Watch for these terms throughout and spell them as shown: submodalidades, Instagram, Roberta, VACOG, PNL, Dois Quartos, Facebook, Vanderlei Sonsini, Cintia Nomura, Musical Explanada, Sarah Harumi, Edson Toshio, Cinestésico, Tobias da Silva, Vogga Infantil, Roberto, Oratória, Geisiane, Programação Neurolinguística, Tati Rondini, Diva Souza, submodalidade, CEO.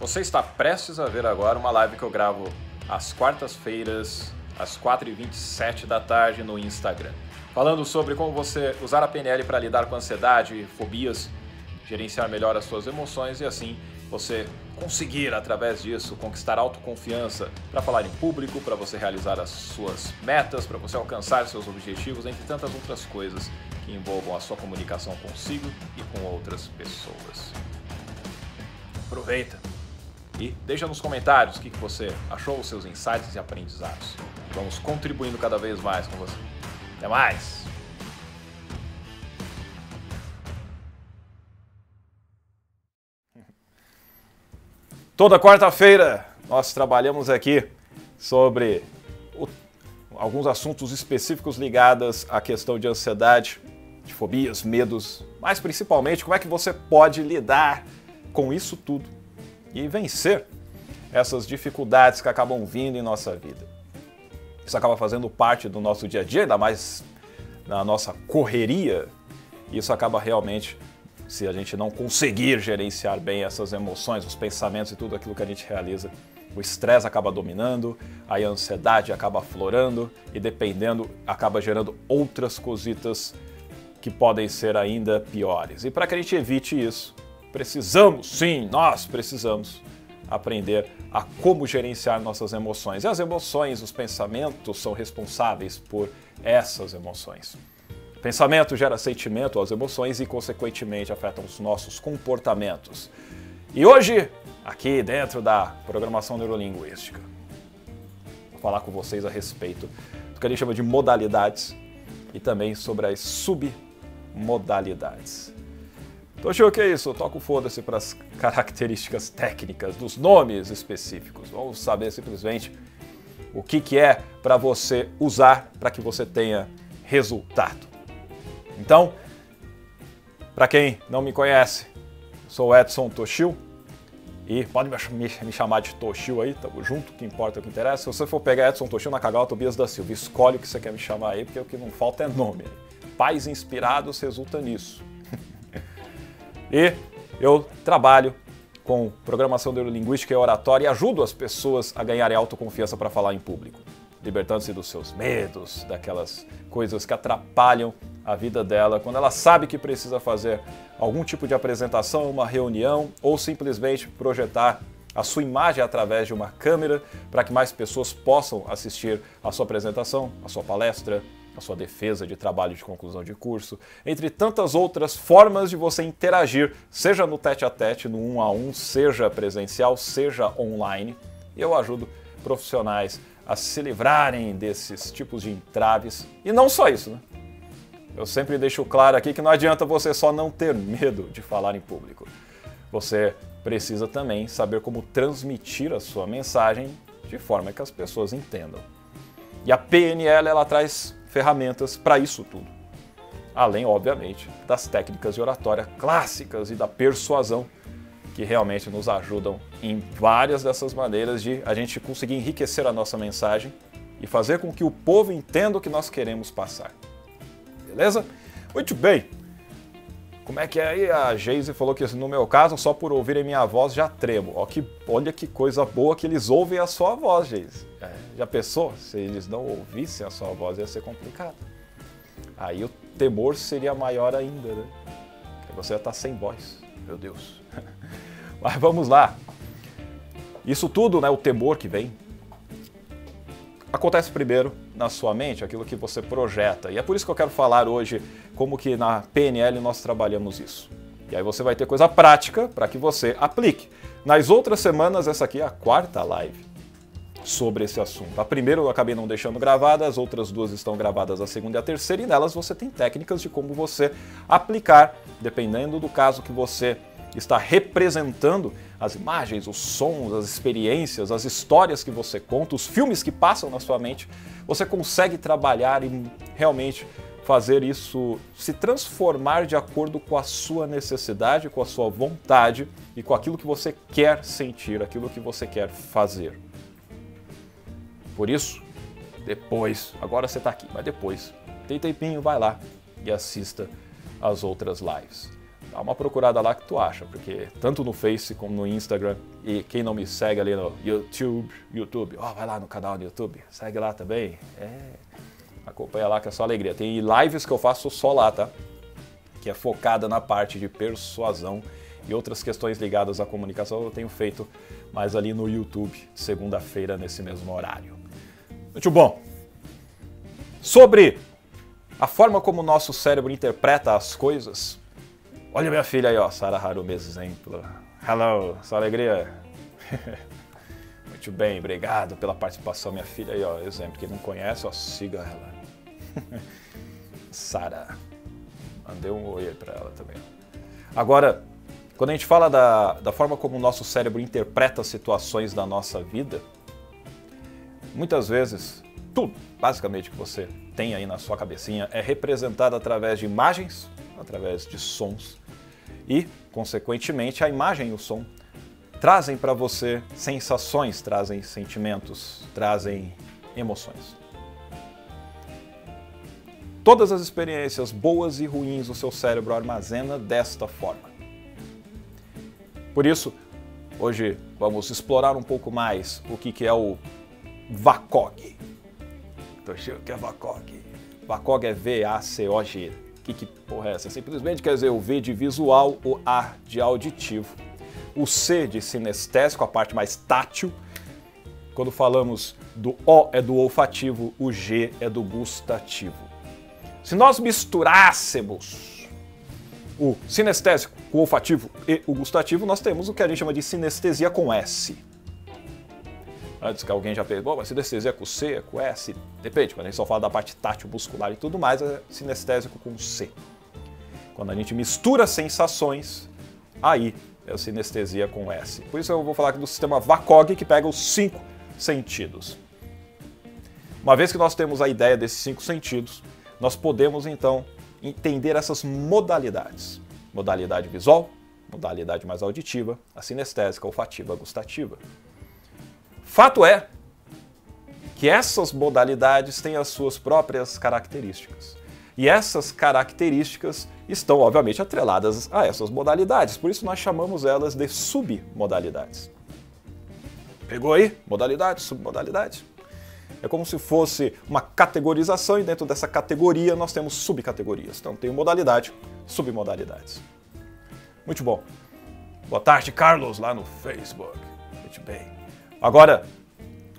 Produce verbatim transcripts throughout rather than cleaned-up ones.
Você está prestes a ver agora uma live que eu gravo às quartas-feiras, às quatro e vinte e sete da tarde no Instagram, falando sobre como você usar a P N L para lidar com ansiedade, fobias, gerenciar melhor as suas emoções e assim você conseguir, através disso, conquistar autoconfiança para falar em público, para você realizar as suas metas, para você alcançar seus objetivos, entre tantas outras coisas que envolvam a sua comunicação consigo e com outras pessoas. Aproveita e deixa nos comentários o que você achou, os seus insights e aprendizados. Vamos contribuindo cada vez mais com você. Até mais! Toda quarta-feira nós trabalhamos aqui sobre o, alguns assuntos específicos ligados à questão de ansiedade, de fobias, medos, mas principalmente como é que você pode lidar com isso tudo e vencer essas dificuldades que acabam vindo em nossa vida. Isso acaba fazendo parte do nosso dia a dia, ainda mais na nossa correria, e isso acaba realmente, se a gente não conseguir gerenciar bem essas emoções, os pensamentos e tudo aquilo que a gente realiza, o estresse acaba dominando, aí a ansiedade acaba aflorando e, dependendo, acaba gerando outras cositas que podem ser ainda piores. E para que a gente evite isso, precisamos, sim, nós precisamos aprender a como gerenciar nossas emoções. E as emoções, os pensamentos são responsáveis por essas emoções. Pensamento gera sentimento, as emoções, e consequentemente afetam os nossos comportamentos. E hoje, aqui dentro da Programação Neurolinguística, vou falar com vocês a respeito do que a gente chama de modalidades e também sobre as submodalidades. Toshio, o que é isso? Eu toco foda-se para as características técnicas dos nomes específicos. Vamos saber simplesmente o que, que é para você usar para que você tenha resultado. Então, para quem não me conhece, sou Edson Toshio e pode me chamar de Toshio aí, tamo junto, que importa, o que interessa. Se você for pegar Edson Toshio, Nakagawa, Tobias da Silva, escolhe o que você quer me chamar aí, porque o que não falta é nome. Pais inspirados resulta nisso. E eu trabalho com programação neurolinguística e oratória e ajudo as pessoas a ganharem autoconfiança para falar em público, libertando-se dos seus medos, daquelas coisas que atrapalham a vida dela, quando ela sabe que precisa fazer algum tipo de apresentação, uma reunião, ou simplesmente projetar a sua imagem através de uma câmera para que mais pessoas possam assistir a sua apresentação, a sua palestra, a sua defesa de trabalho de conclusão de curso, entre tantas outras formas de você interagir, seja no tete-a-tete, no um a um, seja presencial, seja online. Eu ajudo profissionais a se livrarem desses tipos de entraves. E não só isso, né? Eu sempre deixo claro aqui que não adianta você só não ter medo de falar em público. Você precisa também saber como transmitir a sua mensagem de forma que as pessoas entendam. E a P N L, ela traz ferramentas para isso tudo. Além, obviamente, das técnicas de oratória clássicas e da persuasão, que realmente nos ajudam em várias dessas maneiras de a gente conseguir enriquecer a nossa mensagem e fazer com que o povo entenda o que nós queremos passar. Beleza? Muito bem! Como é que é aí? A Geise falou que no meu caso, só por ouvirem minha voz já tremo. Ó, que, olha que coisa boa que eles ouvem a sua voz, Geise. É, já pensou? Se eles não ouvissem a sua voz ia ser complicado. Aí o temor seria maior ainda, né? Porque você ia estar sem voz. Meu Deus! Mas vamos lá. Isso tudo, né, o temor que vem, acontece primeiro na sua mente, aquilo que você projeta. E é por isso que eu quero falar hoje como que na P N L nós trabalhamos isso. E aí você vai ter coisa prática para que você aplique. Nas outras semanas, essa aqui é a quarta live sobre esse assunto. A primeira eu acabei não deixando gravada, as outras duas estão gravadas, a segunda e a terceira, e nelas você tem técnicas de como você aplicar, dependendo do caso que você está representando, as imagens, os sons, as experiências, as histórias que você conta, os filmes que passam na sua mente. Você consegue trabalhar e realmente fazer isso se transformar de acordo com a sua necessidade, com a sua vontade e com aquilo que você quer sentir, aquilo que você quer fazer. Por isso, depois, agora você está aqui, mas depois, tem tempinho, vai lá e assista às outras lives. dá uma procurada lá que tu acha, porque tanto no Face como no Instagram, e quem não me segue ali no YouTube, YouTube, ó, vai lá no canal do YouTube, segue lá também, é, acompanha lá que é só alegria. Tem lives que eu faço só lá, tá? Que é focada na parte de persuasão e outras questões ligadas à comunicação eu tenho feito mais ali no YouTube, segunda-feira, nesse mesmo horário. Muito bom! Sobre a forma como o nosso cérebro interpreta as coisas. Olha minha filha aí, ó, Sarah Harumi, exemplo. Hello, só alegria. Muito bem, obrigado pela participação, minha filha aí, ó, exemplo. Quem não conhece, ó, siga ela. Sarah. Mandei um oi para ela também. Agora, quando a gente fala da, da forma como o nosso cérebro interpreta as situações da nossa vida, muitas vezes, tudo, basicamente, que você tem aí na sua cabecinha é representado através de imagens, através de sons e, consequentemente, a imagem e o som trazem para você sensações, trazem sentimentos, trazem emoções. Todas as experiências boas e ruins o seu cérebro armazena desta forma. Por isso, hoje vamos explorar um pouco mais o que, que é o VACOG. Toshio, o que é VACOG? VACOG é V A C O G. Que, que porra é essa? Simplesmente quer dizer o V de visual, o A de auditivo, o C de sinestésico, a parte mais tátil. Quando falamos do O é do olfativo, o G é do gustativo. Se nós misturássemos o sinestésico, o olfativo e o gustativo, nós temos o que a gente chama de sinestesia com S. Antes que alguém já pense, bom, mas sinestesia com C, é com S, depende, quando a gente só fala da parte tátil, muscular e tudo mais, é sinestésico com C. Quando a gente mistura sensações, aí é a sinestesia com S. Por isso eu vou falar aqui do sistema VACOG, que pega os cinco sentidos. Uma vez que nós temos a ideia desses cinco sentidos, nós podemos então entender essas modalidades. Modalidade visual, modalidade mais auditiva, a sinestésica, olfativa, gustativa. Fato é que essas modalidades têm as suas próprias características. E essas características estão, obviamente, atreladas a essas modalidades. Por isso nós chamamos elas de submodalidades. Pegou aí? Modalidade, submodalidade. É como se fosse uma categorização e dentro dessa categoria nós temos subcategorias. Então tem modalidade, submodalidades. Muito bom. Boa tarde, Carlos, lá no Facebook. Muito bem. Agora,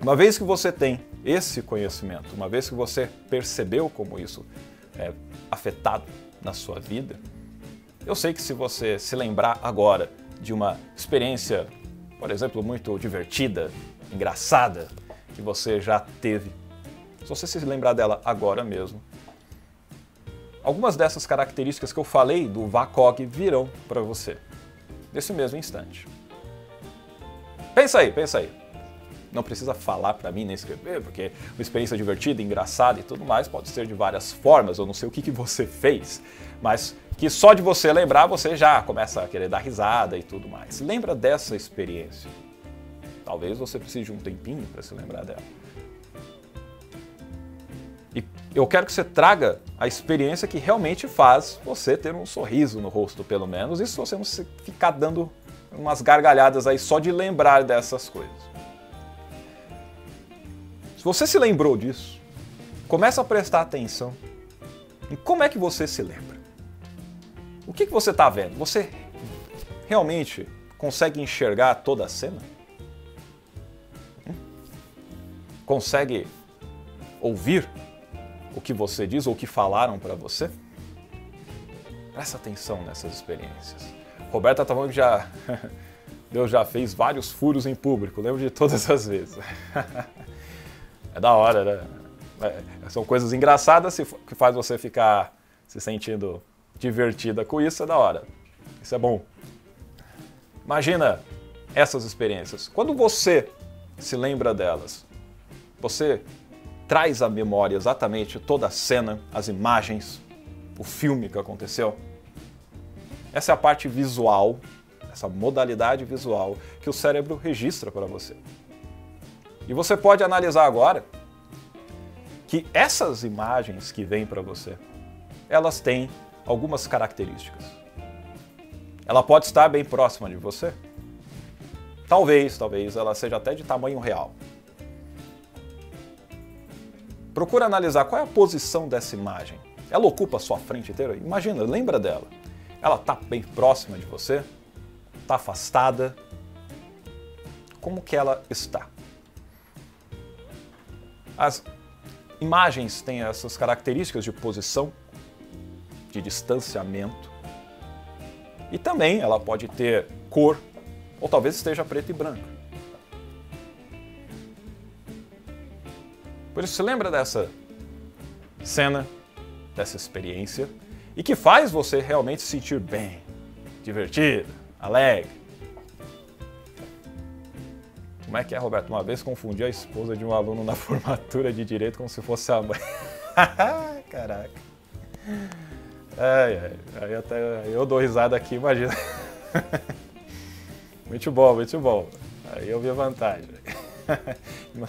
uma vez que você tem esse conhecimento, uma vez que você percebeu como isso é afetado na sua vida, eu sei que se você se lembrar agora de uma experiência, por exemplo, muito divertida, engraçada, que você já teve, se você se lembrar dela agora mesmo, algumas dessas características que eu falei do VACOG virão para você, nesse mesmo instante. Pensa aí, pensa aí. Não precisa falar para mim nem escrever, porque uma experiência divertida, engraçada e tudo mais pode ser de várias formas, eu não sei o que, que você fez, mas que só de você lembrar você já começa a querer dar risada e tudo mais. Lembra dessa experiência. Talvez você precise de um tempinho para se lembrar dela. E eu quero que você traga a experiência que realmente faz você ter um sorriso no rosto, pelo menos, e se você não ficar dando umas gargalhadas aí só de lembrar dessas coisas. Se você se lembrou disso, começa a prestar atenção em como é que você se lembra. O que, que você está vendo? Você realmente consegue enxergar toda a cena? Hum? Consegue ouvir o que você diz ou o que falaram para você? Presta atenção nessas experiências. Roberta tá falando que já, Deus já fez vários furos em público, lembro de todas as vezes. É da hora, né? É, são coisas engraçadas que faz você ficar se sentindo divertida com isso, é da hora. Isso é bom. Imagina essas experiências. Quando você se lembra delas, você traz à memória exatamente toda a cena, as imagens, o filme que aconteceu. Essa é a parte visual, essa modalidade visual que o cérebro registra para você. E você pode analisar agora que essas imagens que vêm para você, elas têm algumas características. ela pode estar bem próxima de você. Talvez, talvez ela seja até de tamanho real. Procura analisar qual é a posição dessa imagem. Ela ocupa a sua frente inteira? Imagina, lembra dela. Ela está bem próxima de você? Está afastada? Como que ela está? As imagens têm essas características de posição, de distanciamento. E também ela pode ter cor, ou talvez esteja preta e branca. Por isso, você lembra dessa cena, dessa experiência, e que faz você realmente se sentir bem, divertido, alegre. Como é que é, Roberto? Uma vez confundi a esposa de um aluno na formatura de Direito como se fosse a mãe. Caraca. Ai, ai, aí até eu dou risada aqui, imagina. Muito bom, muito bom. Aí eu vi a vantagem.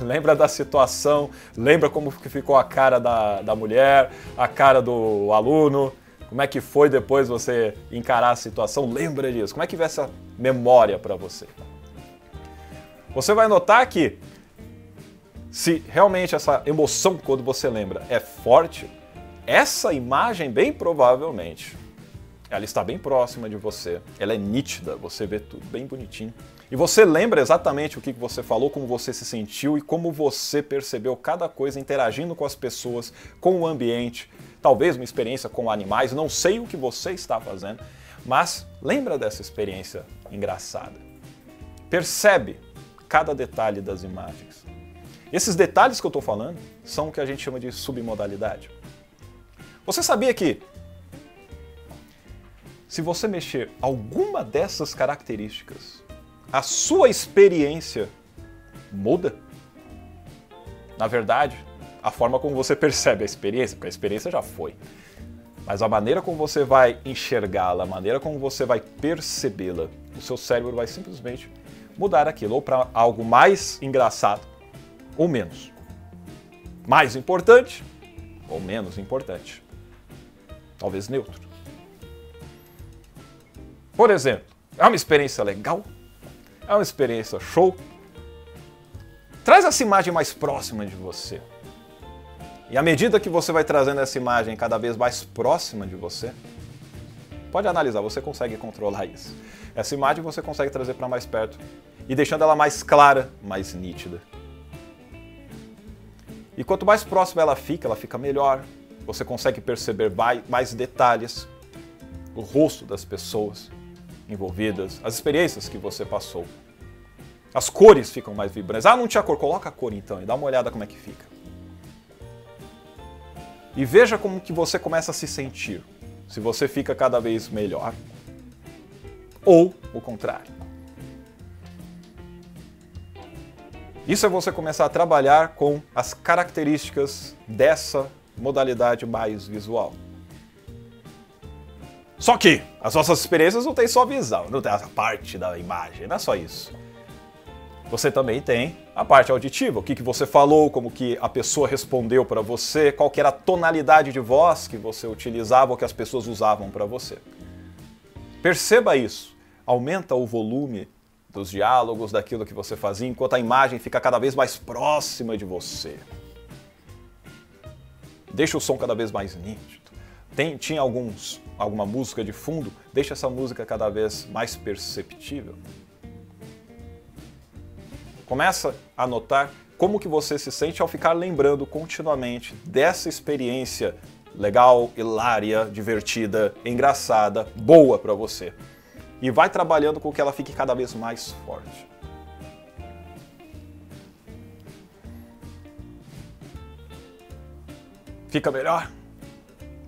Lembra da situação, lembra como que ficou a cara da, da mulher, a cara do aluno, como é que foi depois você encarar a situação, lembra disso. Como é que vem essa memória para você? Você vai notar que se realmente essa emoção, quando você lembra, é forte, essa imagem, bem provavelmente, ela está bem próxima de você, ela é nítida, você vê tudo bem bonitinho. E você lembra exatamente o que você falou, como você se sentiu e como você percebeu cada coisa interagindo com as pessoas, com o ambiente, talvez uma experiência com animais, não sei o que você está fazendo, mas lembra dessa experiência engraçada. Percebe cada detalhe das imagens. Esses detalhes que eu estou falando são o que a gente chama de submodalidade. Você sabia que se você mexer alguma dessas características, a sua experiência muda? Na verdade, a forma como você percebe a experiência, porque a experiência já foi, mas a maneira como você vai enxergá-la, a maneira como você vai percebê-la, o seu cérebro vai simplesmente mudar aquilo, ou para algo mais engraçado, ou menos. Mais importante, ou menos importante. Talvez neutro. Por exemplo, é uma experiência legal? É uma experiência show? Traz essa imagem mais próxima de você. E à medida que você vai trazendo essa imagem cada vez mais próxima de você, pode analisar, você consegue controlar isso. Essa imagem você consegue trazer para mais perto e deixando ela mais clara, mais nítida. E quanto mais próxima ela fica, ela fica melhor. Você consegue perceber mais detalhes, o rosto das pessoas envolvidas, as experiências que você passou. As cores ficam mais vibrantes. Ah, não tinha cor. Coloca a cor então e dá uma olhada como é que fica. E veja como que você começa a se sentir. Se você fica cada vez melhor ou o contrário. Isso é você começar a trabalhar com as características dessa modalidade mais visual. Só que as nossas experiências não tem só visão, não tem a parte da imagem, não é só isso. Você também tem a parte auditiva, o que, que você falou, como que a pessoa respondeu para você, qual que era a tonalidade de voz que você utilizava ou que as pessoas usavam para você. Perceba isso, aumenta o volume dos diálogos, daquilo que você fazia, enquanto a imagem fica cada vez mais próxima de você. Deixa o som cada vez mais nítido. Tem, tinha alguns, alguma música de fundo, deixa essa música cada vez mais perceptível. Começa a notar como que você se sente ao ficar lembrando continuamente dessa experiência legal, hilária, divertida, engraçada, boa para você. E vai trabalhando com que ela fique cada vez mais forte. Fica melhor?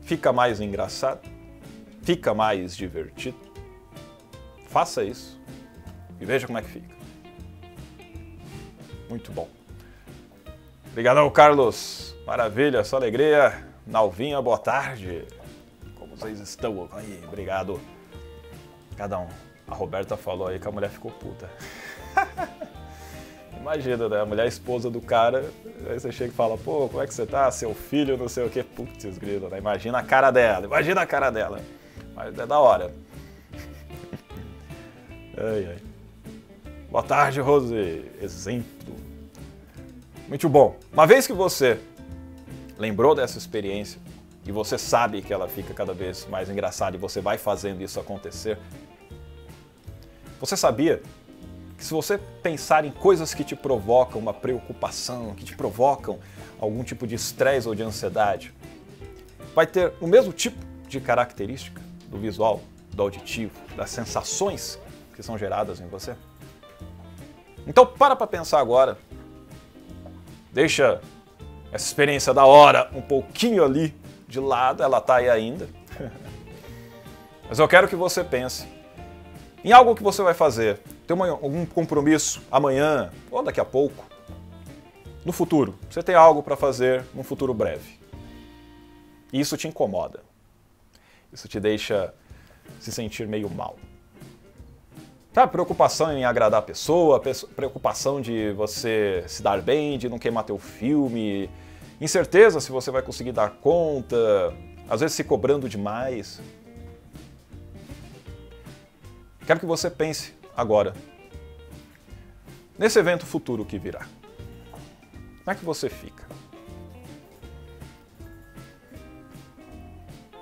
Fica mais engraçado? Fica mais divertido? Faça isso e veja como é que fica. Muito bom. Obrigadão, Carlos. Maravilha, só alegria. Nalvinha, boa tarde. Como vocês estão aí? Obrigado. Cada um. A Roberta falou aí que a mulher ficou puta. Imagina, né? A mulher é esposa do cara, aí você chega e fala, pô, como é que você tá? Seu filho, não sei o quê. Putz, grilo, né? Imagina a cara dela, imagina a cara dela. Mas é da hora. Ai, ai. Boa tarde, Rose. Exemplo. Muito bom. Uma vez que você lembrou dessa experiência e você sabe que ela fica cada vez mais engraçada e você vai fazendo isso acontecer, você sabia que se você pensar em coisas que te provocam uma preocupação, que te provocam algum tipo de estresse ou de ansiedade, vai ter o mesmo tipo de característica do visual, do auditivo, das sensações que são geradas em você? Então para para pensar agora, deixa essa experiência da hora um pouquinho ali de lado, ela tá aí ainda, mas eu quero que você pense em algo que você vai fazer, tem uma, algum compromisso amanhã ou daqui a pouco, no futuro, você tem algo para fazer num futuro breve e isso te incomoda, isso te deixa se sentir meio mal. Tá, preocupação em agradar a pessoa, preocupação de você se dar bem, de não queimar teu filme, incerteza se você vai conseguir dar conta, às vezes se cobrando demais. Quero que você pense agora nesse evento futuro que virá. Como é que você fica?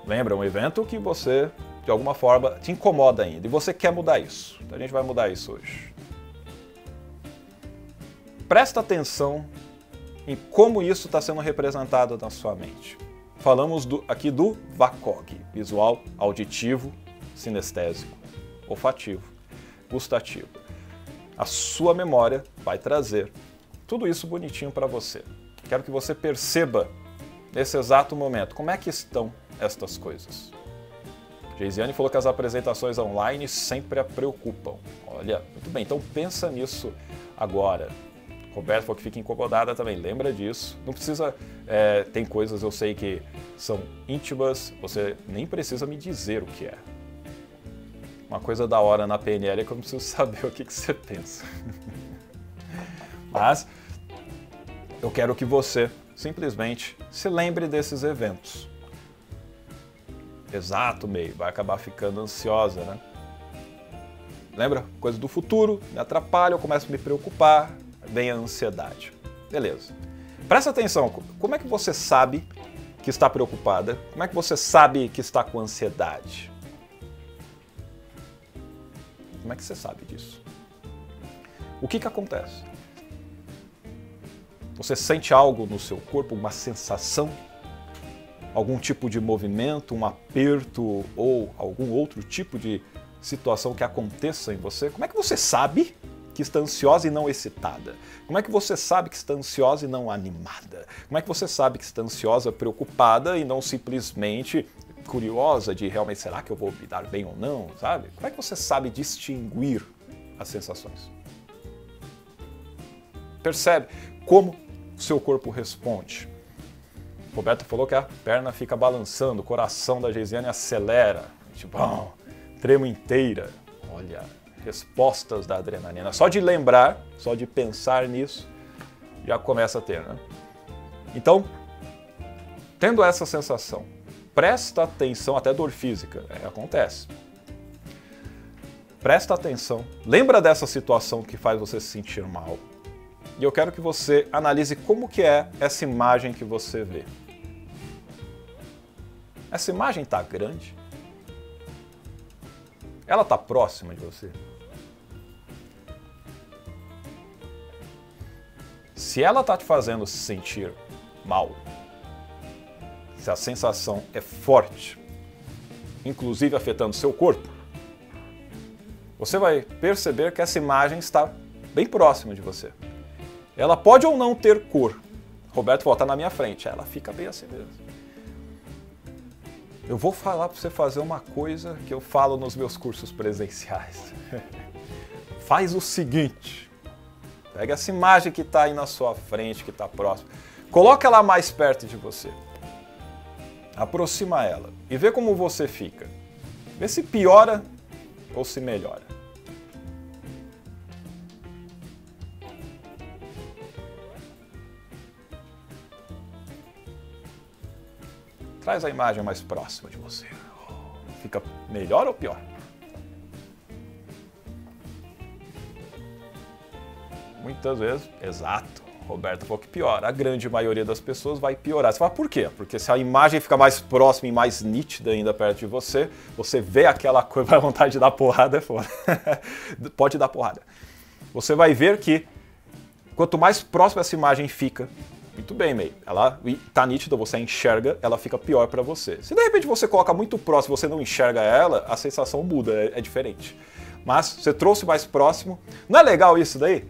Lembra, um evento que você, de alguma forma, te incomoda ainda e você quer mudar isso. Então a gente vai mudar isso hoje. Presta atenção em como isso está sendo representado na sua mente. Falamos do, aqui do VACOG, visual, auditivo, sinestésico, olfativo, gustativo. A sua memória vai trazer tudo isso bonitinho para você. Quero que você perceba, nesse exato momento, como é que estão estas coisas. Geisiane falou que as apresentações online sempre a preocupam. Olha, muito bem, então pensa nisso agora. Roberta falou que fica incomodada também, lembra disso. Não precisa, é, tem coisas eu sei que são íntimas, você nem precisa me dizer o que é. Uma coisa da hora na P N L é que eu não preciso saber o que, que você pensa. Mas eu quero que você simplesmente se lembre desses eventos. Exato, meio, vai acabar ficando ansiosa, né? Lembra? Coisa do futuro, me atrapalha, eu começo a me preocupar, vem a ansiedade. Beleza. Presta atenção, como é que você sabe que está preocupada? Como é que você sabe que está com ansiedade? Como é que você sabe disso? O que que acontece? Você sente algo no seu corpo, uma sensação? Algum tipo de movimento, um aperto ou algum outro tipo de situação que aconteça em você? Como é que você sabe que está ansiosa e não excitada? Como é que você sabe que está ansiosa e não animada? Como é que você sabe que está ansiosa, preocupada e não simplesmente curiosa de realmente, será que eu vou me dar bem ou não, sabe? Como é que você sabe distinguir as sensações? Percebe como o seu corpo responde. Roberto falou que a perna fica balançando, o coração da Geisiane acelera, tipo, bom, tremo inteira. Olha, respostas da adrenalina. Só de lembrar, só de pensar nisso, já começa a ter, né? Então, tendo essa sensação, presta atenção, até dor física, é, acontece. Presta atenção, lembra dessa situação que faz você se sentir mal. E eu quero que você analise como que é essa imagem que você vê. Essa imagem está grande? Ela está próxima de você? Se ela está te fazendo se sentir mal, se a sensação é forte, inclusive afetando seu corpo, você vai perceber que essa imagem está bem próxima de você. Ela pode ou não ter cor. Roberto volta na minha frente, ela fica bem assim mesmo. Eu vou falar para você fazer uma coisa que eu falo nos meus cursos presenciais. Faz o seguinte, pega essa imagem que está aí na sua frente, que está próxima, coloca ela mais perto de você, aproxima ela e vê como você fica. Vê se piora ou se melhora. Traz a imagem mais próxima de você. Fica melhor ou pior? muitas vezes, exato, Roberto falou que piora. A grande maioria das pessoas vai piorar. Você fala, por quê? Porque se a imagem fica mais próxima e mais nítida ainda perto de você, você vê aquela coisa, vai vontade de dar porrada, é foda. Pode dar porrada. Você vai ver que quanto mais próxima essa imagem fica, muito bem, May, ela tá nítida, você a enxerga, ela fica pior para você. Se de repente você coloca muito próximo e você não enxerga ela, a sensação muda, é, é diferente. Mas você trouxe mais próximo. Não é legal isso daí?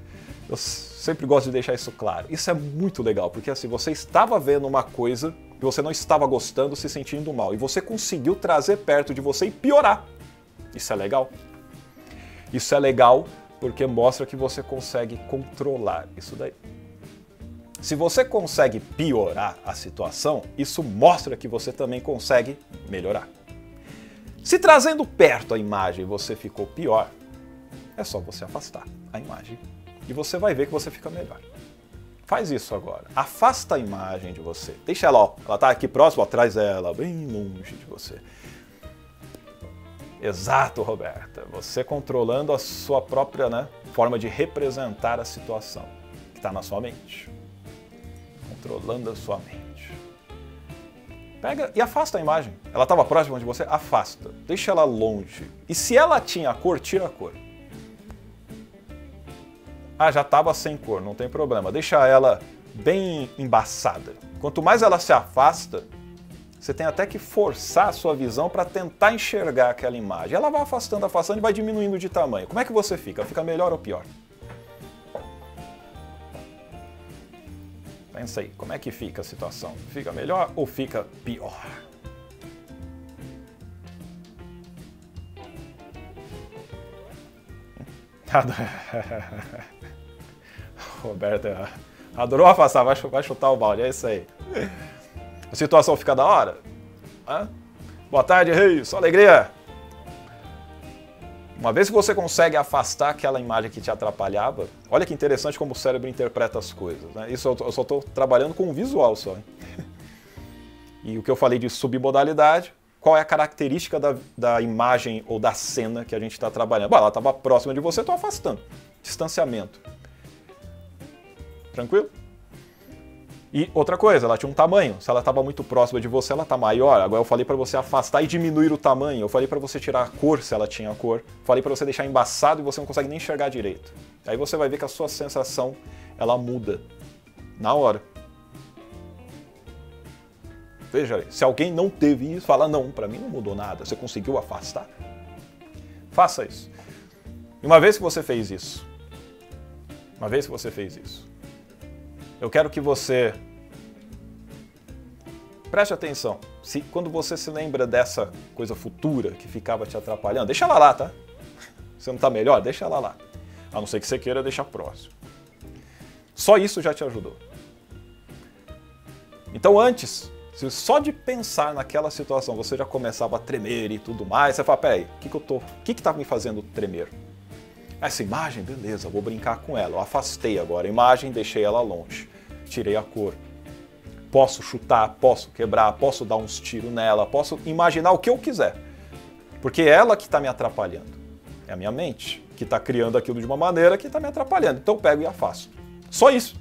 Eu sempre gosto de deixar isso claro. Isso é muito legal, porque assim, você estava vendo uma coisa que você não estava gostando, se sentindo mal, e você conseguiu trazer perto de você e piorar. Isso é legal. Isso é legal porque mostra que você consegue controlar isso daí. Se você consegue piorar a situação, isso mostra que você também consegue melhorar. Se trazendo perto a imagem você ficou pior, é só você afastar a imagem e você vai ver que você fica melhor. Faz isso agora. Afasta a imagem de você. Deixa ela, ó, ela tá aqui próximo, ó, traz ela bem longe de você. Exato, Roberta. Você controlando a sua própria, né, forma de representar a situação que está na sua mente. Controlando a sua mente. Pega e afasta a imagem. Ela estava próxima de você, afasta. Deixa ela longe. E se ela tinha a cor, tira a cor. Ah, já estava sem cor, não tem problema. Deixa ela bem embaçada. Quanto mais ela se afasta, você tem até que forçar a sua visão para tentar enxergar aquela imagem. Ela vai afastando, afastando e vai diminuindo de tamanho. Como é que você fica? Fica melhor ou pior? Pensa aí, como é que fica a situação? Fica melhor ou fica pior? Ador... Roberto adorou afastar, vai chutar o balde, é isso aí. A situação fica da hora? Hã? Boa tarde, Rei, só alegria! Uma vez que você consegue afastar aquela imagem que te atrapalhava, olha que interessante como o cérebro interpreta as coisas, né? Isso eu só estou trabalhando com o visual só. E o que eu falei de submodalidade, qual é a característica da, da imagem ou da cena que a gente está trabalhando? Bom, ela estava próxima de você, estou afastando. Distanciamento. Tranquilo? E outra coisa, ela tinha um tamanho. Se ela estava muito próxima de você, ela está maior. Agora eu falei para você afastar e diminuir o tamanho. Eu falei para você tirar a cor, se ela tinha a cor. Falei para você deixar embaçado e você não consegue nem enxergar direito. Aí você vai ver que a sua sensação, ela muda na hora. Veja aí, se alguém não teve isso, fala, não, para mim não mudou nada. Você conseguiu afastar. Faça isso. E uma vez que você fez isso, uma vez que você fez isso, eu quero que você preste atenção. Se, quando você se lembra dessa coisa futura que ficava te atrapalhando, deixa ela lá, tá? Você não tá melhor? Deixa ela lá. A não ser que você queira deixar próximo. Só isso já te ajudou. Então antes, se só de pensar naquela situação você já começava a tremer e tudo mais, você fala, peraí, o que que eu tô, o que que tá me fazendo tremer? Essa imagem, beleza, vou brincar com ela. Eu afastei agora a imagem, deixei ela longe. Tirei a cor. Posso chutar, posso quebrar, posso dar uns tiros nela, posso imaginar o que eu quiser. Porque é ela que está me atrapalhando. É a minha mente que está criando aquilo de uma maneira que está me atrapalhando. Então eu pego e afasto. Só isso.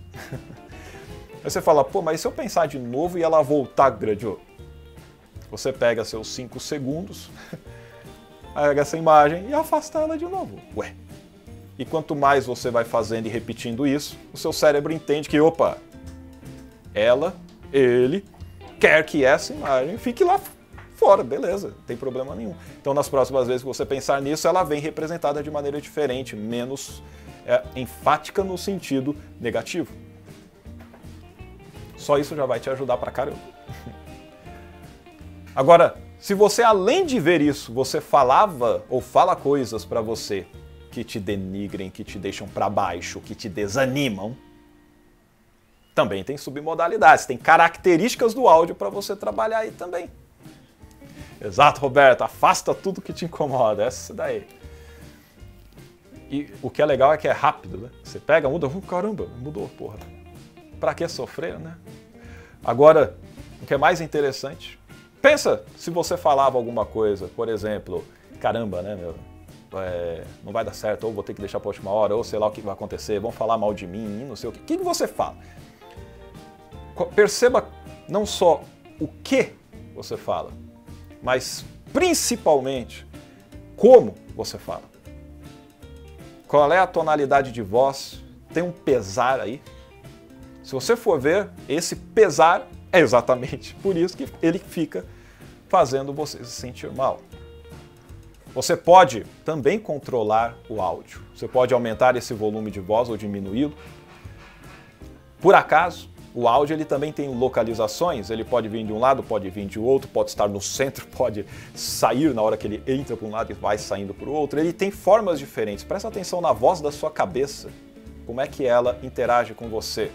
Aí você fala, pô, mas se eu pensar de novo e ela voltar, grandioso? Você pega seus cinco segundos, pega essa imagem e afasta ela de novo. Ué. E quanto mais você vai fazendo e repetindo isso, o seu cérebro entende que, opa, ela, ele, quer que essa imagem fique lá fora, beleza, não tem problema nenhum. Então, nas próximas vezes que você pensar nisso, ela vem representada de maneira diferente, menos é, enfática no sentido negativo. Só isso já vai te ajudar pra caramba. Agora, se você, além de ver isso, você falava ou fala coisas pra você que te denigrem, que te deixam para baixo, que te desanimam, também tem submodalidades, tem características do áudio para você trabalhar aí também. Exato, Roberto, afasta tudo que te incomoda, essa daí. E o que é legal é que é rápido, né? Você pega, muda, oh, caramba, mudou, porra. Pra que sofrer, né? Agora, o que é mais interessante, pensa se você falava alguma coisa, por exemplo, caramba, né, meu? é, não vai dar certo, ou vou ter que deixar para a última hora, ou sei lá o que vai acontecer, vão falar mal de mim, não sei o que. O que você fala? Perceba não só o que você fala, mas principalmente como você fala. Qual é a tonalidade de voz? Tem um pesar aí? Se você for ver, esse pesar é exatamente por isso que ele fica fazendo você se sentir mal. Você pode também controlar o áudio. Você pode aumentar esse volume de voz ou diminuí-lo. Por acaso, o áudio ele também tem localizações, ele pode vir de um lado, pode vir de outro, pode estar no centro, pode sair na hora que ele entra para um lado e vai saindo para o outro. Ele tem formas diferentes. Presta atenção na voz da sua cabeça, como é que ela interage com você.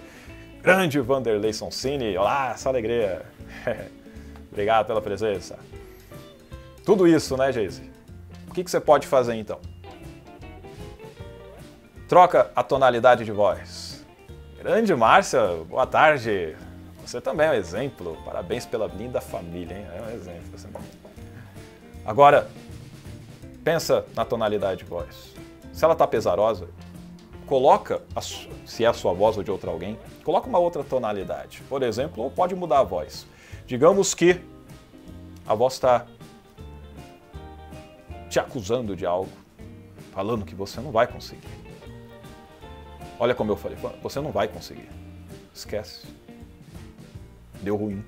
Grande Vanderlei Sonsini, olá, essa alegria. Obrigado pela presença. Tudo isso, né, Geise? O que, que você pode fazer, então? Troca a tonalidade de voz. Grande Márcia, boa tarde. Você também é um exemplo. Parabéns pela linda família, hein? É um exemplo. Você... Agora, pensa na tonalidade de voz. Se ela está pesarosa, coloca, a su... se é a sua voz ou de outro alguém, coloca uma outra tonalidade. Por exemplo, ou pode mudar a voz. Digamos que a voz está te acusando de algo, falando que você não vai conseguir. Olha como eu falei, você não vai conseguir. Esquece. Deu ruim.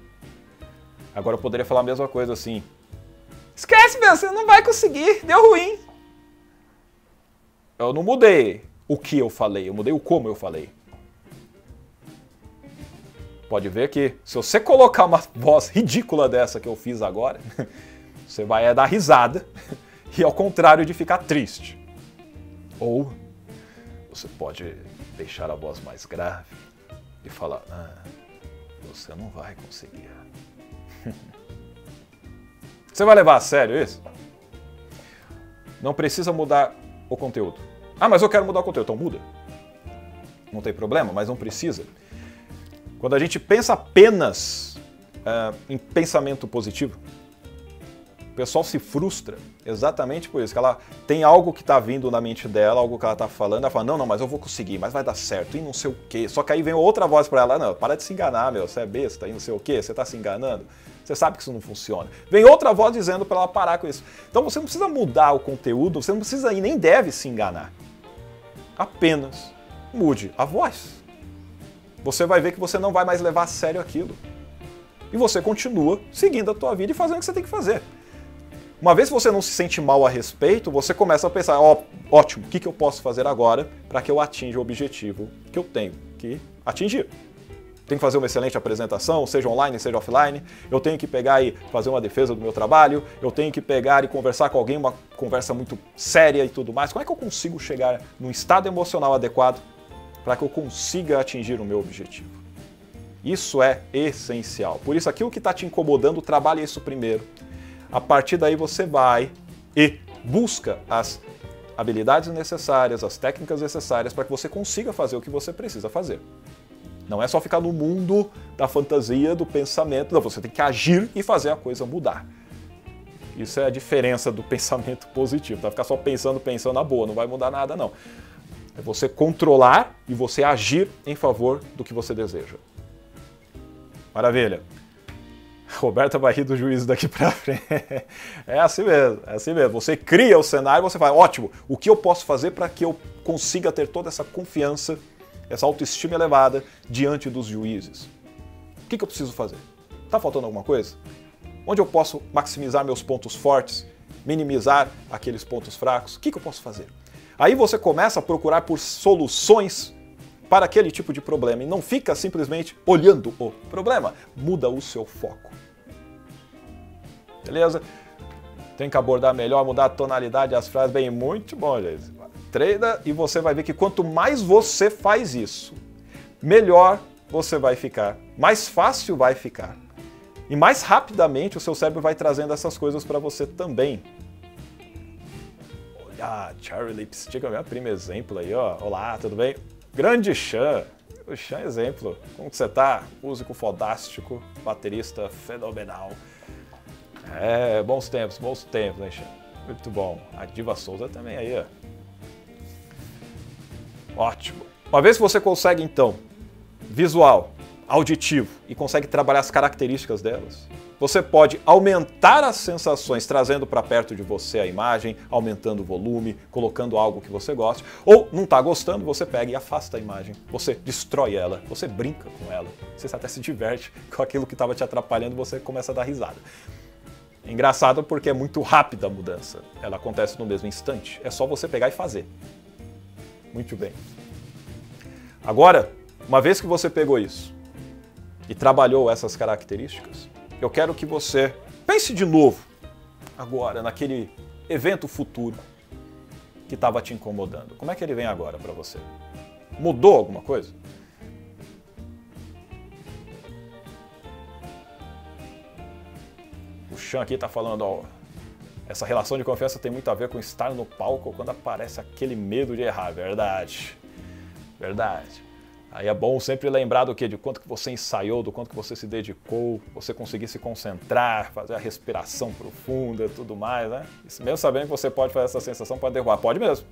Agora eu poderia falar a mesma coisa assim. Esquece, meu, você não vai conseguir. Deu ruim. Eu não mudei o que eu falei, eu mudei o como eu falei. Pode ver que se você colocar uma voz ridícula dessa que eu fiz agora, você vai dar risada e ao contrário de ficar triste. Ou... você pode deixar a voz mais grave e falar, ah, você não vai conseguir. Você vai levar a sério isso? Não precisa mudar o conteúdo. Ah, mas eu quero mudar o conteúdo. Então muda. Não tem problema, mas não precisa. Quando a gente pensa apenas uh, em pensamento positivo, o pessoal se frustra exatamente por isso, que ela tem algo que está vindo na mente dela, algo que ela está falando, ela fala, não, não, mas eu vou conseguir, mas vai dar certo, e não sei o quê. Só que aí vem outra voz para ela, não, para de se enganar, meu, você é besta, e não sei o quê, você está se enganando, você sabe que isso não funciona. Vem outra voz dizendo para ela parar com isso. Então você não precisa mudar o conteúdo, você não precisa e nem deve se enganar. Apenas mude a voz. Você vai ver que você não vai mais levar a sério aquilo. E você continua seguindo a tua vida e fazendo o que você tem que fazer. Uma vez que você não se sente mal a respeito, você começa a pensar, ó, ótimo, o que eu posso fazer agora para que eu atinja o objetivo que eu tenho que atingir? Tenho que fazer uma excelente apresentação, seja online, seja offline, eu tenho que pegar e fazer uma defesa do meu trabalho, eu tenho que pegar e conversar com alguém, uma conversa muito séria e tudo mais. Como é que eu consigo chegar num estado emocional adequado para que eu consiga atingir o meu objetivo? Isso é essencial. Por isso, aquilo que está te incomodando, trabalhe isso primeiro. A partir daí você vai e busca as habilidades necessárias, as técnicas necessárias para que você consiga fazer o que você precisa fazer. Não é só ficar no mundo da fantasia, do pensamento. Não, você tem que agir e fazer a coisa mudar. Isso é a diferença do pensamento positivo. Tá? Ficar só pensando, pensando na boa, não vai mudar nada, não. É você controlar e você agir em favor do que você deseja. Maravilha! Roberta vai rir do juízo daqui pra frente. É assim mesmo, é assim mesmo. Você cria o cenário, você fala, ótimo, o que eu posso fazer para que eu consiga ter toda essa confiança, essa autoestima elevada diante dos juízes? O que, que eu preciso fazer? Tá faltando alguma coisa? Onde eu posso maximizar meus pontos fortes, minimizar aqueles pontos fracos? O que, que eu posso fazer? Aí você começa a procurar por soluções para aquele tipo de problema e não fica simplesmente olhando o problema. Muda o seu foco. Beleza? Tem que abordar melhor, mudar a tonalidade, as frases. Bem, muito bom, gente. Treina e você vai ver que quanto mais você faz isso, melhor você vai ficar, mais fácil vai ficar. E mais rapidamente o seu cérebro vai trazendo essas coisas para você também. Olha, Cherry Lipstick é o meu primo exemplo aí, ó. Olá, tudo bem? Grande Xan, o Xan é exemplo. Como que você tá? Músico fodástico, baterista fenomenal. É, bons tempos, bons tempos, né, Xan? Muito bom. A Diva Souza também aí, ó. Ótimo. Uma vez que você consegue, então, visual, auditivo e consegue trabalhar as características delas, você pode aumentar as sensações, trazendo para perto de você a imagem, aumentando o volume, colocando algo que você goste. Ou não está gostando, você pega e afasta a imagem, você destrói ela, você brinca com ela, você até se diverte com aquilo que estava te atrapalhando, você começa a dar risada. Engraçado porque é muito rápida a mudança, ela acontece no mesmo instante, é só você pegar e fazer. Muito bem. Agora, uma vez que você pegou isso e trabalhou essas características, eu quero que você pense de novo, agora, naquele evento futuro que estava te incomodando. Como é que ele vem agora para você? Mudou alguma coisa? O Chan aqui está falando, ó, essa relação de confiança tem muito a ver com estar no palco quando aparece aquele medo de errar. Verdade, verdade. Aí é bom sempre lembrar do quê? De quanto que você ensaiou, do quanto que você se dedicou, você conseguir se concentrar, fazer a respiração profunda e tudo mais, né? Isso mesmo sabendo que você pode fazer essa sensação, pode derrubar. Pode mesmo.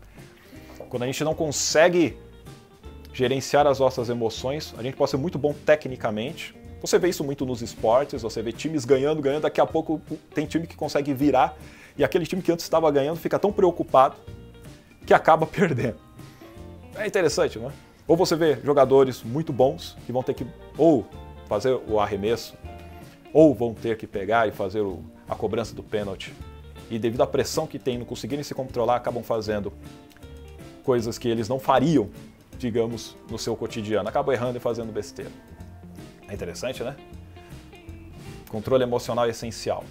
Quando a gente não consegue gerenciar as nossas emoções, a gente pode ser muito bom tecnicamente. Você vê isso muito nos esportes, você vê times ganhando, ganhando, daqui a pouco tem time que consegue virar e aquele time que antes estava ganhando fica tão preocupado que acaba perdendo. É interessante, não é? Ou você vê jogadores muito bons que vão ter que ou fazer o arremesso, ou vão ter que pegar e fazer o, a cobrança do pênalti. E devido à pressão que tem, não conseguirem se controlar, acabam fazendo coisas que eles não fariam, digamos, no seu cotidiano. Acabam errando e fazendo besteira. É interessante, né? Controle emocional é essencial.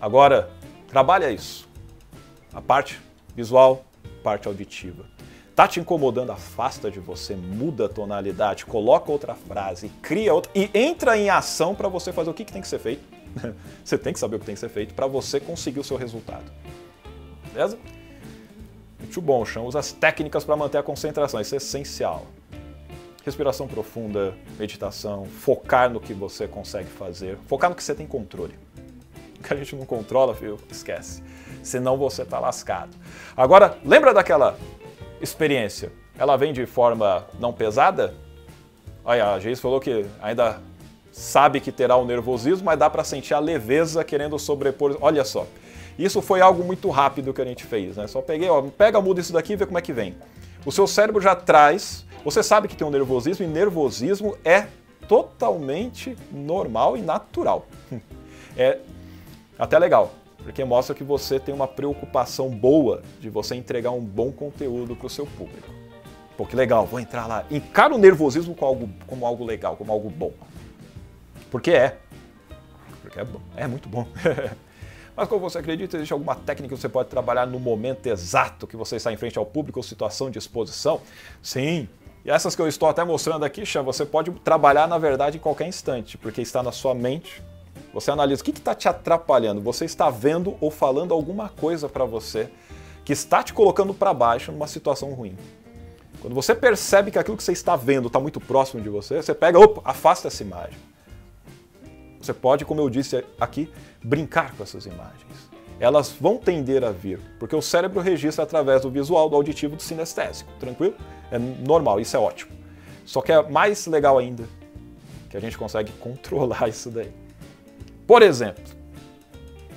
Agora, trabalha isso. A parte visual, parte auditiva. Tá te incomodando, afasta de você, muda a tonalidade, coloca outra frase, cria outra e entra em ação para você fazer o que, que tem que ser feito. Você tem que saber o que tem que ser feito para você conseguir o seu resultado. Beleza? Muito bom, Chão. Usa as técnicas para manter a concentração, isso é essencial. Respiração profunda, meditação, focar no que você consegue fazer, focar no que você tem controle. O que a gente não controla, filho, esquece. Senão você tá lascado. Agora, lembra daquela experiência, ela vem de forma não pesada? Olha, a Geis falou que ainda sabe que terá um nervosismo, mas dá para sentir a leveza querendo sobrepor. Olha só, isso foi algo muito rápido que a gente fez, né? Só peguei, ó, pega, muda isso daqui e vê como é que vem. O seu cérebro já traz, você sabe que tem um nervosismo e nervosismo é totalmente normal e natural. É até legal. Porque mostra que você tem uma preocupação boa de você entregar um bom conteúdo para o seu público. Pô, que legal, vou entrar lá. Encara o nervosismo como algo, como algo legal, como algo bom. Porque é. Porque é bom. É muito bom. Mas como você acredita, existe alguma técnica que você pode trabalhar no momento exato que você está em frente ao público ou situação de exposição? Sim. E essas que eu estou até mostrando aqui, Chan, você pode trabalhar, na verdade, em qualquer instante, porque está na sua mente. Você analisa o que está te atrapalhando, você está vendo ou falando alguma coisa para você que está te colocando para baixo numa situação ruim. Quando você percebe que aquilo que você está vendo está muito próximo de você, você pega, opa, afasta essa imagem. Você pode, como eu disse aqui, brincar com essas imagens. Elas vão tender a vir, porque o cérebro registra através do visual, do auditivo, do sinestésico, tranquilo? É normal, isso é ótimo. Só que é mais legal ainda que a gente consegue controlar isso daí. Por exemplo,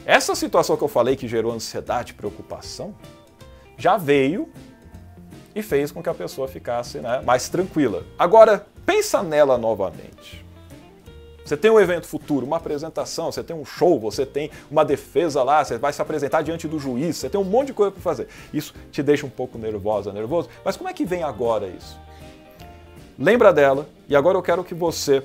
essa situação que eu falei que gerou ansiedade, preocupação, já veio e fez com que a pessoa ficasse, né, mais tranquila. Agora, pensa nela novamente. Você tem um evento futuro, uma apresentação, você tem um show, você tem uma defesa lá, você vai se apresentar diante do juiz, você tem um monte de coisa para fazer. Isso te deixa um pouco nervosa, nervoso. Mas como é que vem agora isso? Lembra dela, e agora eu quero que você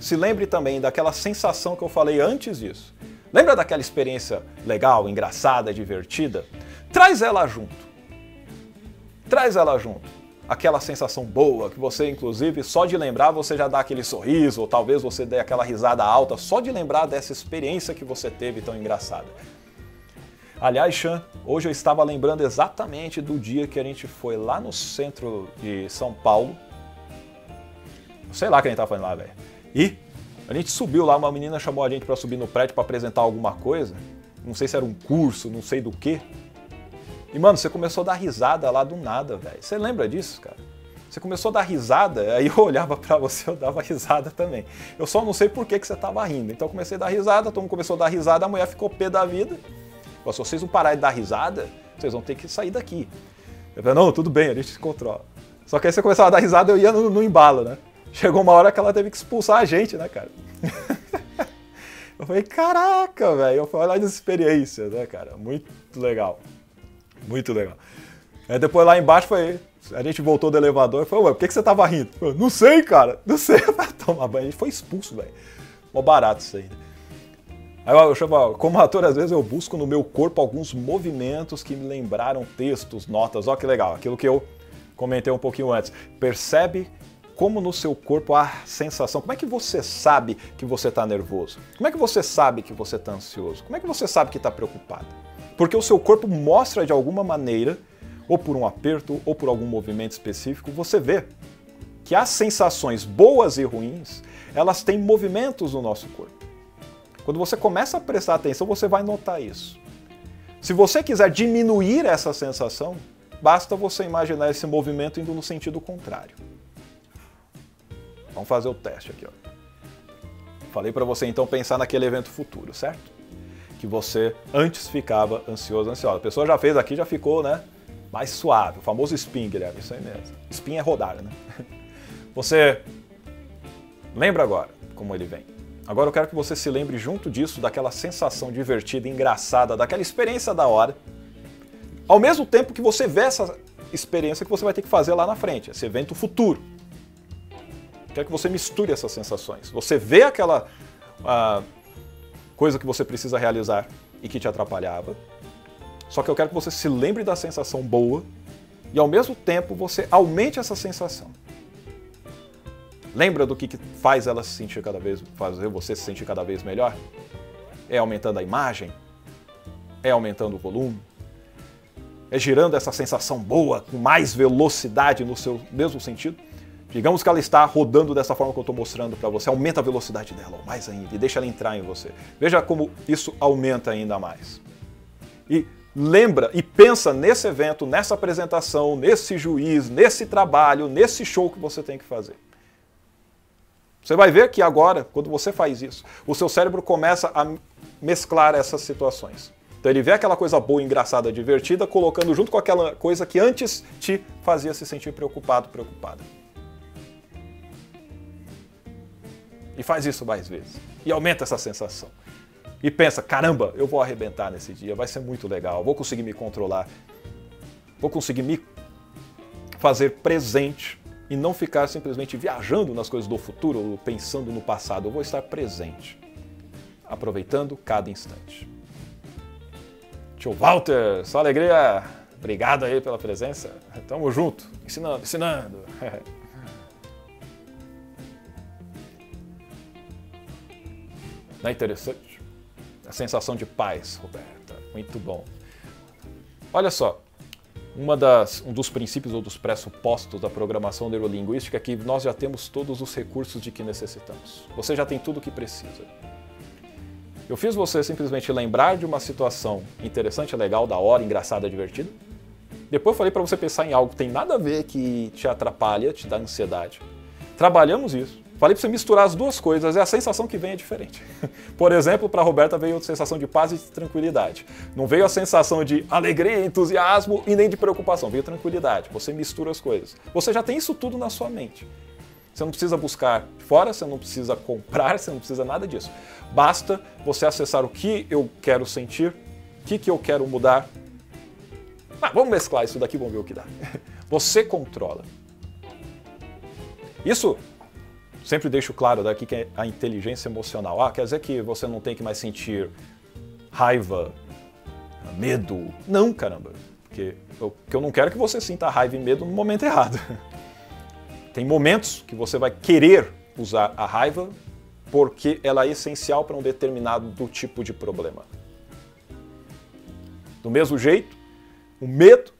se lembre também daquela sensação que eu falei antes disso. Lembra daquela experiência legal, engraçada, divertida? Traz ela junto. Traz ela junto. Aquela sensação boa que você, inclusive, só de lembrar você já dá aquele sorriso, ou talvez você dê aquela risada alta, só de lembrar dessa experiência que você teve tão engraçada. Aliás, Chan, hoje eu estava lembrando exatamente do dia que a gente foi lá no centro de São Paulo. Sei lá quem estava falando lá, velho. E a gente subiu lá, uma menina chamou a gente para subir no prédio para apresentar alguma coisa. não sei se era um curso, não sei do quê. E, mano, você começou a dar risada lá do nada, velho. Você lembra disso, cara? Você começou a dar risada, aí eu olhava pra você, eu dava risada também. Eu só não sei por que que você tava rindo. Então eu comecei a dar risada, todo mundo começou a dar risada, a mulher ficou pé da vida. Falei, se vocês não pararem de dar risada, vocês vão ter que sair daqui. Eu falei, não, tudo bem, a gente se controla. Só que aí você começava a dar risada, eu ia no, no embalo, né? Chegou uma hora que ela teve que expulsar a gente, né, cara? Eu falei, caraca, velho. Eu falei, olha as experiências, né, cara? Muito legal. Muito legal. Aí depois lá embaixo foi... A gente voltou do elevador e falou, ué, por que que você tava rindo? Eu falei, não sei, cara, não sei. Toma banho. A gente foi expulso, velho. Mó barato isso aí. Aí eu chamo, como ator, às vezes eu busco no meu corpo alguns movimentos que me lembraram textos, notas. Ó que legal, aquilo que eu comentei um pouquinho antes. Percebe como no seu corpo há sensação. Como é que você sabe que você tá nervoso? Como é que você sabe que você tá ansioso? Como é que você sabe que tá preocupado? Porque o seu corpo mostra de alguma maneira, ou por um aperto, ou por algum movimento específico, você vê que as sensações boas e ruins, elas têm movimentos no nosso corpo. Quando você começa a prestar atenção, você vai notar isso. Se você quiser diminuir essa sensação, basta você imaginar esse movimento indo no sentido contrário. Vamos fazer o teste aqui, ó. Falei para você então pensar naquele evento futuro, certo? Que você antes ficava ansioso, ansiosa. A pessoa já fez aqui, já ficou, né? Mais suave, o famoso spin, Guilherme, isso aí mesmo. Spin é rodar, né? Você lembra agora como ele vem. Agora eu quero que você se lembre junto disso, daquela sensação divertida, engraçada, daquela experiência da hora. Ao mesmo tempo que você vê essa experiência que você vai ter que fazer lá na frente, esse evento futuro. Eu quero que você misture essas sensações. Você vê aquela uh, coisa que você precisa realizar e que te atrapalhava. Só que eu quero que você se lembre da sensação boa e, ao mesmo tempo, você aumente essa sensação. Lembra do que faz ela se sentir cada vez, fazer você se sentir cada vez melhor? É aumentando a imagem? É aumentando o volume? É girando essa sensação boa com mais velocidade no seu mesmo sentido? Digamos que ela está rodando dessa forma que eu estou mostrando para você. Aumenta a velocidade dela mais ainda e deixa ela entrar em você. Veja como isso aumenta ainda mais. E lembra e pensa nesse evento, nessa apresentação, nesse juiz, nesse trabalho, nesse show que você tem que fazer. Você vai ver que agora, quando você faz isso, o seu cérebro começa a mesclar essas situações. Então ele vê aquela coisa boa, engraçada, divertida, colocando junto com aquela coisa que antes te fazia se sentir preocupado, preocupada. E faz isso mais vezes. E aumenta essa sensação. E pensa, caramba, eu vou arrebentar nesse dia, vai ser muito legal, vou conseguir me controlar, vou conseguir me fazer presente e não ficar simplesmente viajando nas coisas do futuro ou pensando no passado. Eu vou estar presente, aproveitando cada instante. Tio Walter, só alegria, obrigado aí pela presença, tamo junto, ensinando, ensinando. Não é interessante? A sensação de paz, Roberta. Muito bom. Olha só, uma das, um dos princípios ou dos pressupostos da programação neurolinguística é que nós já temos todos os recursos de que necessitamos. Você já tem tudo o que precisa. Eu fiz você simplesmente lembrar de uma situação interessante, legal, da hora, engraçada, divertida. Depois eu falei para você pensar em algo que tem nada a ver, que te atrapalha, te dá ansiedade. Trabalhamos isso. Falei para você misturar as duas coisas e a sensação que vem é diferente. Por exemplo, para a Roberta veio a sensação de paz e de tranquilidade. Não veio a sensação de alegria, entusiasmo e nem de preocupação. Veio tranquilidade. Você mistura as coisas. Você já tem isso tudo na sua mente. Você não precisa buscar fora, você não precisa comprar, você não precisa nada disso. Basta você acessar o que eu quero sentir, o que, que eu quero mudar. Ah, vamos mesclar isso daqui, vamos ver o que dá. Você controla. Isso... Sempre deixo claro daqui que é a inteligência emocional. Ah, quer dizer que você não tem que mais sentir raiva, medo. Não, caramba. Porque eu, porque eu não quero que você sinta raiva e medo no momento errado. Tem momentos que você vai querer usar a raiva porque ela é essencial para um determinado tipo de problema. Do mesmo jeito, o medo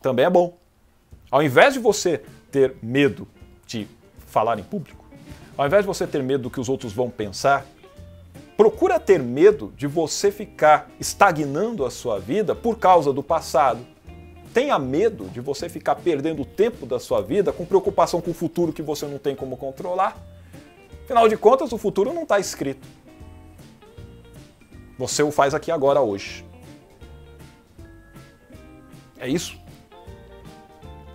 também é bom. Ao invés de você ter medo de falar em público, ao invés de você ter medo do que os outros vão pensar, procura ter medo de você ficar estagnando a sua vida por causa do passado. Tenha medo de você ficar perdendo o tempo da sua vida com preocupação com o futuro que você não tem como controlar. Afinal de contas, o futuro não está escrito. Você o faz aqui agora, hoje. É isso.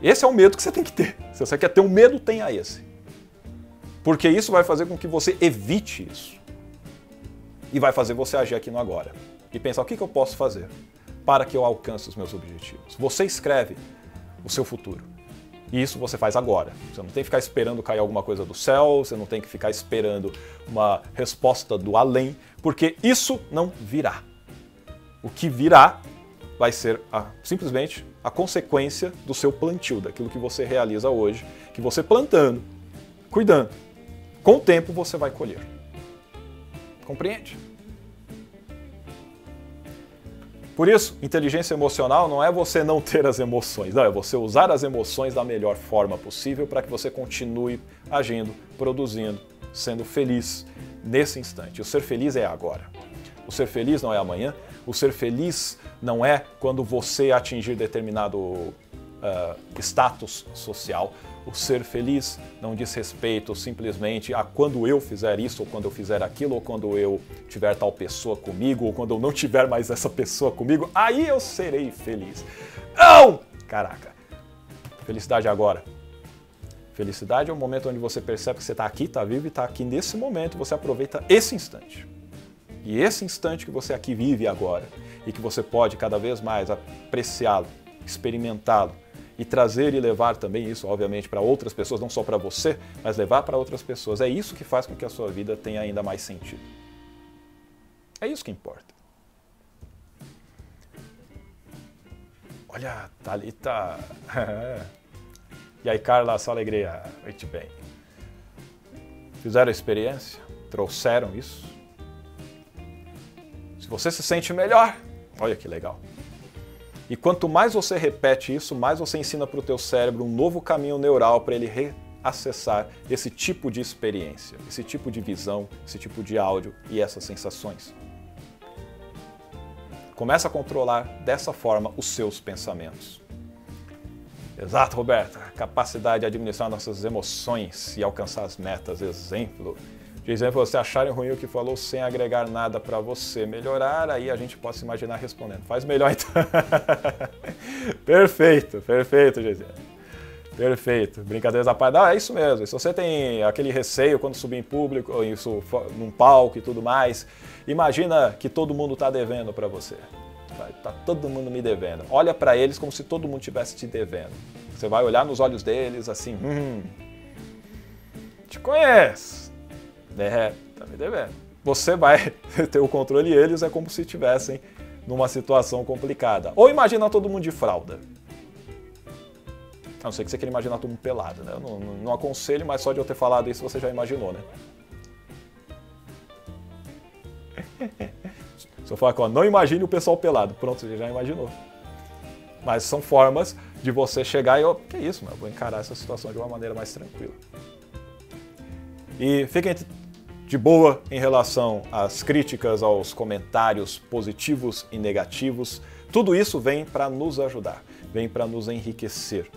Esse é o medo que você tem que ter. Se você quer ter um medo, tenha esse. Porque isso vai fazer com que você evite isso. E vai fazer você agir aqui no agora. E pensar, o que eu posso fazer para que eu alcance os meus objetivos? Você escreve o seu futuro. E isso você faz agora. Você não tem que ficar esperando cair alguma coisa do céu, você não tem que ficar esperando uma resposta do além, porque isso não virá. O que virá vai ser a, simplesmente a consequência do seu plantio, daquilo que você realiza hoje, que você plantando, cuidando, com o tempo você vai colher. Compreende? Por isso, inteligência emocional não é você não ter as emoções, não, é você usar as emoções da melhor forma possível para que você continue agindo, produzindo, sendo feliz nesse instante. O ser feliz é agora. O ser feliz não é amanhã. O ser feliz não é quando você atingir determinado uh, status social. O ser feliz não diz respeito simplesmente a quando eu fizer isso, ou quando eu fizer aquilo, ou quando eu tiver tal pessoa comigo, ou quando eu não tiver mais essa pessoa comigo, aí eu serei feliz. Não! Caraca! Felicidade agora. Felicidade é o momento onde você percebe que você está aqui, está vivo e está aqui nesse momento, você aproveita esse instante. E esse instante que você aqui vive agora, e que você pode cada vez mais apreciá-lo, experimentá-lo, e trazer e levar também isso, obviamente, para outras pessoas, não só para você, mas levar para outras pessoas. É isso que faz com que a sua vida tenha ainda mais sentido. É isso que importa. Olha, Thalita. E aí, Carla, só alegria. Muito bem. Fizeram a experiência? Trouxeram isso? Se você se sente melhor, olha que legal. E quanto mais você repete isso, mais você ensina para o teu cérebro um novo caminho neural para ele reacessar esse tipo de experiência, esse tipo de visão, esse tipo de áudio e essas sensações. Começa a controlar dessa forma os seus pensamentos. Exato, Roberta. Capacidade de administrar nossas emoções e alcançar as metas. Exemplo. De exemplo, você acharem ruim o que falou sem agregar nada para você melhorar, aí a gente pode se imaginar respondendo. Faz melhor então. Perfeito, perfeito, Geisiane. Perfeito. Brincadeiras à parte. Ah, é isso mesmo. Se você tem aquele receio quando subir em público, ou isso, num palco e tudo mais, imagina que todo mundo está devendo para você. Tá todo mundo me devendo. Olha para eles como se todo mundo estivesse te devendo. Você vai olhar nos olhos deles assim, hum, te conheço. É, tá me devendo. Você vai ter o controle e eles é como se estivessem numa situação complicada. Ou imagina todo mundo de fralda. A não ser que você queira imaginar todo mundo pelado, né? Eu não, não, não aconselho, mas só de eu ter falado isso você já imaginou, né? Se eu falar que não imagine o pessoal pelado, pronto, você já imaginou. Mas são formas de você chegar e, ó, que isso, meu, eu vou encarar essa situação de uma maneira mais tranquila. E fiquem de boa em relação às críticas, aos comentários positivos e negativos. Tudo isso vem para nos ajudar, vem para nos enriquecer.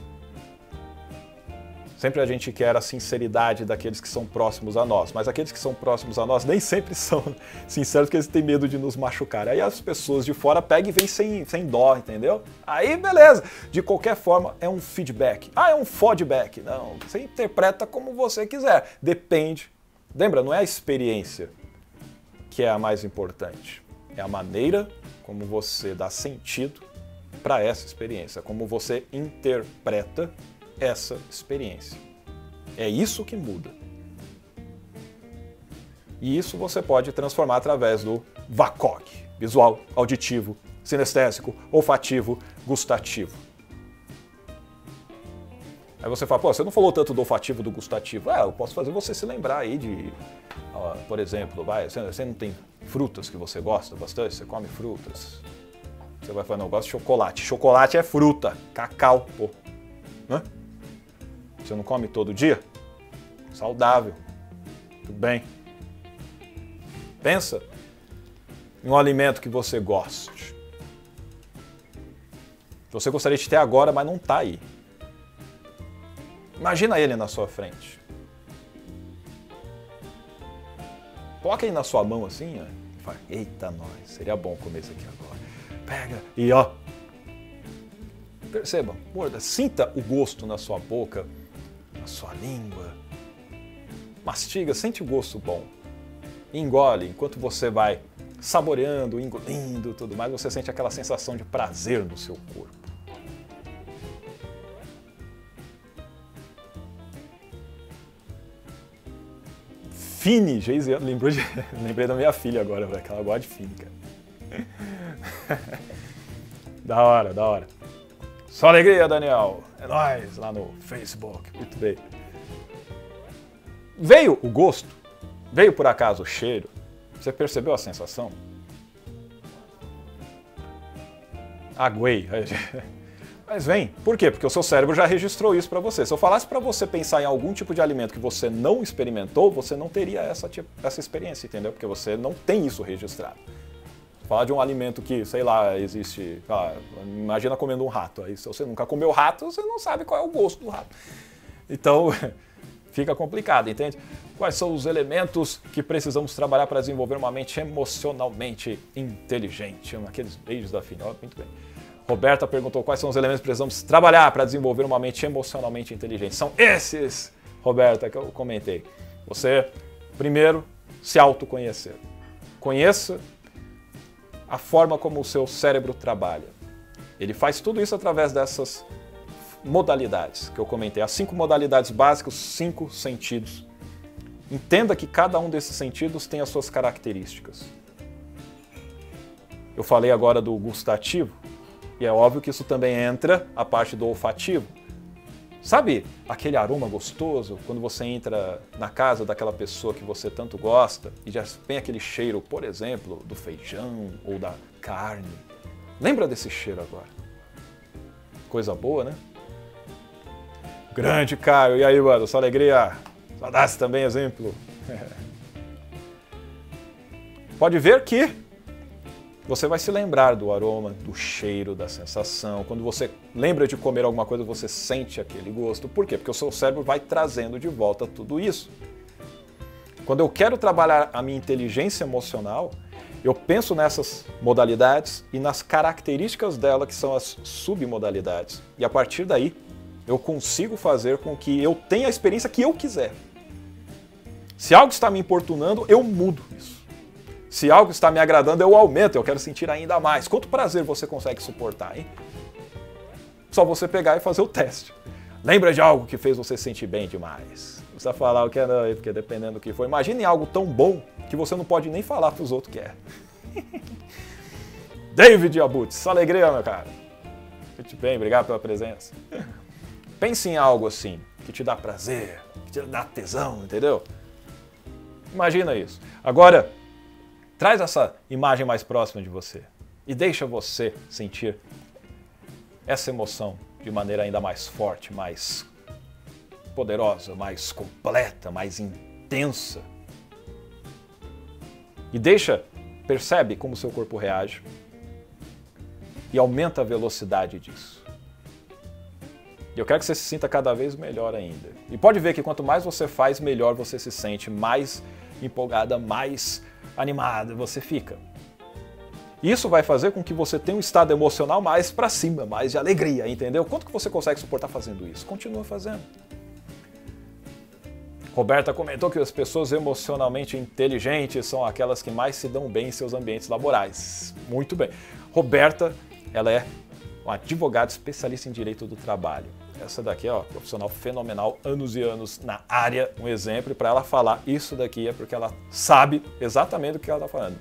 Sempre a gente quer a sinceridade daqueles que são próximos a nós, mas aqueles que são próximos a nós nem sempre são sinceros porque eles têm medo de nos machucar. Aí as pessoas de fora pegam e vêm sem, sem dó, entendeu? Aí beleza, de qualquer forma é um feedback. Ah, é um fodback. Não, você interpreta como você quiser, depende. Lembra, não é a experiência que é a mais importante, é a maneira como você dá sentido para essa experiência, como você interpreta essa experiência. É isso que muda. E isso você pode transformar através do VACOG, visual, auditivo, sinestésico, olfativo, gustativo. Aí você fala, pô, você não falou tanto do olfativo, do gustativo. Ah, eu posso fazer você se lembrar aí de, ó, por exemplo, vai, você não tem frutas que você gosta bastante? Você come frutas? Você vai falar, não, eu gosto de chocolate. Chocolate é fruta, cacau, pô. Né? Você não come todo dia? Saudável. Tudo bem. Pensa em um alimento que você goste. Você gostaria de ter agora, mas não está aí. Imagina ele na sua frente. Coloca ele na sua mão assim, ó. E fala, eita, nós, seria bom comer isso aqui agora. Pega e ó. Perceba, morda, sinta o gosto na sua boca, na sua língua. Mastiga, sente o gosto bom. Engole, enquanto você vai saboreando, engolindo e tudo mais, você sente aquela sensação de prazer no seu corpo. Fine, Geisiane, lembrou de... lembrei da minha filha agora, velho, que ela gosta de fine, cara. Da hora, da hora. Só alegria, Daniel. É nóis lá no Facebook. Muito bem. Veio o gosto? Veio por acaso o cheiro? Você percebeu a sensação? Aguei. Mas vem. Por quê? Porque o seu cérebro já registrou isso para você. Se eu falasse para você pensar em algum tipo de alimento que você não experimentou, você não teria essa, tipo, essa experiência, entendeu? Porque você não tem isso registrado. Falar de um alimento que, sei lá, existe... Ah, imagina comendo um rato. Aí, se você nunca comeu rato, você não sabe qual é o gosto do rato. Então, fica complicado, entende? Quais são os elementos que precisamos trabalhar para desenvolver uma mente emocionalmente inteligente? Aqueles beijos da final, muito bem. Roberta perguntou quais são os elementos que precisamos trabalhar para desenvolver uma mente emocionalmente inteligente. São esses, Roberta, que eu comentei. Você, primeiro, se autoconhecer. Conheça a forma como o seu cérebro trabalha. Ele faz tudo isso através dessas modalidades que eu comentei. As cinco modalidades básicas, cinco sentidos. Entenda que cada um desses sentidos tem as suas características. Eu falei agora do gustativo. E é óbvio que isso também entra a parte do olfativo. Sabe aquele aroma gostoso quando você entra na casa daquela pessoa que você tanto gosta e já tem aquele cheiro, por exemplo, do feijão ou da carne? Lembra desse cheiro agora? Coisa boa, né? Grande Caio! E aí, mano? Só alegria! Saudades também, exemplo! Pode ver que você vai se lembrar do aroma, do cheiro, da sensação. Quando você lembra de comer alguma coisa, você sente aquele gosto. Por quê? Porque o seu cérebro vai trazendo de volta tudo isso. Quando eu quero trabalhar a minha inteligência emocional, eu penso nessas modalidades e nas características dela, que são as submodalidades. E a partir daí, eu consigo fazer com que eu tenha a experiência que eu quiser. Se algo está me importunando, eu mudo isso. Se algo está me agradando, eu aumento, eu quero sentir ainda mais. Quanto prazer você consegue suportar, hein? Só você pegar e fazer o teste. Lembra de algo que fez você sentir bem demais. Não precisa falar o que é não, porque dependendo do que for. Imagine algo tão bom que você não pode nem falar para os outros que é. David Abutz, alegria, meu cara. Muito bem, obrigado pela presença. Pense em algo assim, que te dá prazer, que te dá tesão, entendeu? Imagina isso. Agora... traz essa imagem mais próxima de você e deixa você sentir essa emoção de maneira ainda mais forte, mais poderosa, mais completa, mais intensa. E deixa, percebe como seu corpo reage e aumenta a velocidade disso. E eu quero que você se sinta cada vez melhor ainda. E pode ver que quanto mais você faz, melhor você se sente, mais empolgada, mais... animado, você fica. Isso vai fazer com que você tenha um estado emocional mais pra cima, mais de alegria, entendeu? Quanto que você consegue suportar fazendo isso? Continua fazendo. Roberta comentou que as pessoas emocionalmente inteligentes são aquelas que mais se dão bem em seus ambientes laborais. Muito bem. Roberta, ela é uma advogada especialista em direito do trabalho. Essa daqui, ó, profissional fenomenal, anos e anos na área, um exemplo. E para ela falar isso daqui é porque ela sabe exatamente do que ela está falando.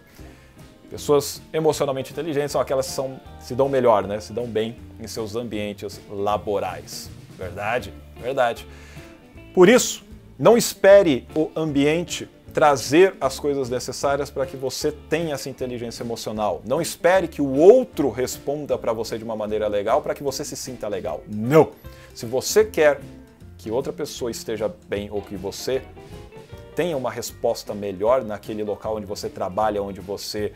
Pessoas emocionalmente inteligentes são aquelas que são, se dão melhor, né? Se dão bem em seus ambientes laborais. Verdade? Verdade. Por isso, não espere o ambiente trazer as coisas necessárias para que você tenha essa inteligência emocional. Não espere que o outro responda para você de uma maneira legal para que você se sinta legal. Não! Se você quer que outra pessoa esteja bem ou que você tenha uma resposta melhor naquele local onde você trabalha, onde você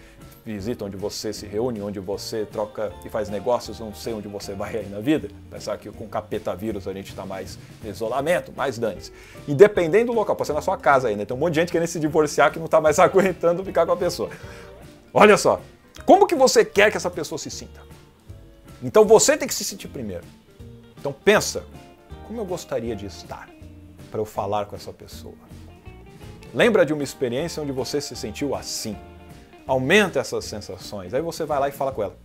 visita, onde você se reúne, onde você troca e faz negócios, não sei onde você vai aí na vida. Pensar que com capetavírus a gente está mais em isolamento, mais dane-se. E dependendo do local, pode ser na sua casa ainda, né? Tem um monte de gente querendo se divorciar que não está mais aguentando ficar com a pessoa. Olha só, como que você quer que essa pessoa se sinta? Então você tem que se sentir primeiro. Então pensa, como eu gostaria de estar para eu falar com essa pessoa? Lembra de uma experiência onde você se sentiu assim? Aumenta essas sensações, aí você vai lá e fala com ela.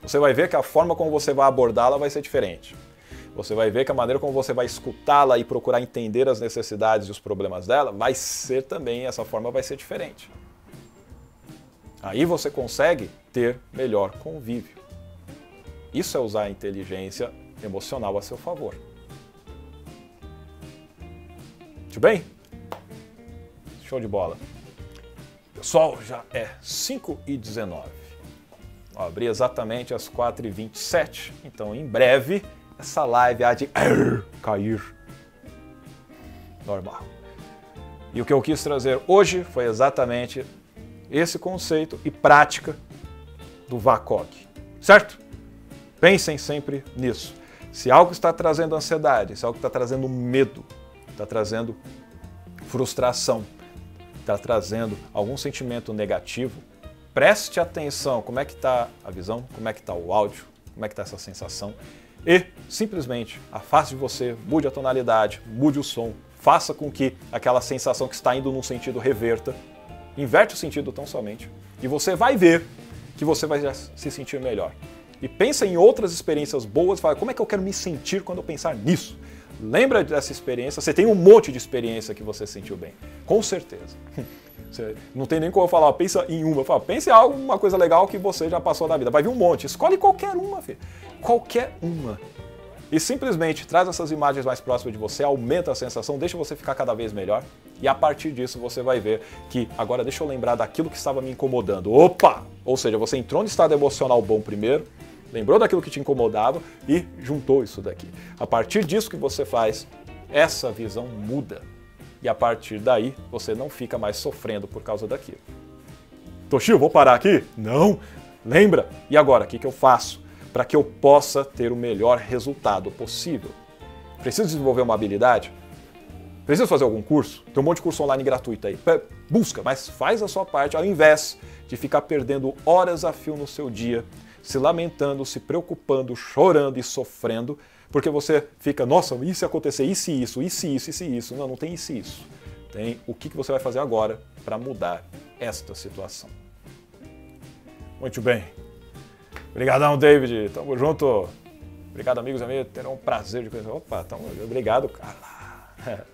Você vai ver que a forma como você vai abordá-la vai ser diferente. Você vai ver que a maneira como você vai escutá-la e procurar entender as necessidades e os problemas dela vai ser também, essa forma vai ser diferente. Aí você consegue ter melhor convívio. Isso é usar a inteligência emocional a seu favor. Tudo bem? Show de bola. Pessoal, já é cinco e dezenove. Eu abri exatamente às quatro e vinte e sete, então em breve essa live há de cair. Normal. E o que eu quis trazer hoje foi exatamente esse conceito e prática do VACOG, certo? Pensem sempre nisso. Se algo está trazendo ansiedade, se algo está trazendo medo, está trazendo frustração, está trazendo algum sentimento negativo, preste atenção como é que está a visão, como é que está o áudio, como é que está essa sensação e simplesmente afaste de você, mude a tonalidade, mude o som, faça com que aquela sensação que está indo num sentido reverta, inverte o sentido tão somente e você vai ver que você vai se sentir melhor. E pensa em outras experiências boas, fala, como é que eu quero me sentir quando eu pensar nisso? Lembra dessa experiência, você tem um monte de experiência que você sentiu bem, com certeza. Você não tem nem como eu falar, pensa em uma, eu falo, pensa em alguma coisa legal que você já passou na vida, vai vir um monte, escolhe qualquer uma, filho. Qualquer uma. E simplesmente traz essas imagens mais próximas de você, aumenta a sensação, deixa você ficar cada vez melhor e a partir disso você vai ver que agora deixa eu lembrar daquilo que estava me incomodando. Opa! Ou seja, você entrou no estado emocional bom primeiro, lembrou daquilo que te incomodava e juntou isso daqui. A partir disso que você faz, essa visão muda. E a partir daí, você não fica mais sofrendo por causa daquilo. Toshio, vou parar aqui? Não! Lembra? E agora, o que que eu faço para que eu possa ter o melhor resultado possível? Preciso desenvolver uma habilidade? Preciso fazer algum curso? Tem um monte de curso online gratuito aí. Busca, mas faz a sua parte ao invés de ficar perdendo horas a fio no seu dia, se lamentando, se preocupando, chorando e sofrendo, porque você fica, nossa, e se acontecer? E se isso? E se isso? E se isso? Não, não tem e se isso. Tem o que você vai fazer agora para mudar esta situação. Muito bem. Obrigadão, David. Tamo junto. Obrigado, amigos e amigas. Terão um prazer de conhecer. Opa, tamo... obrigado, cara.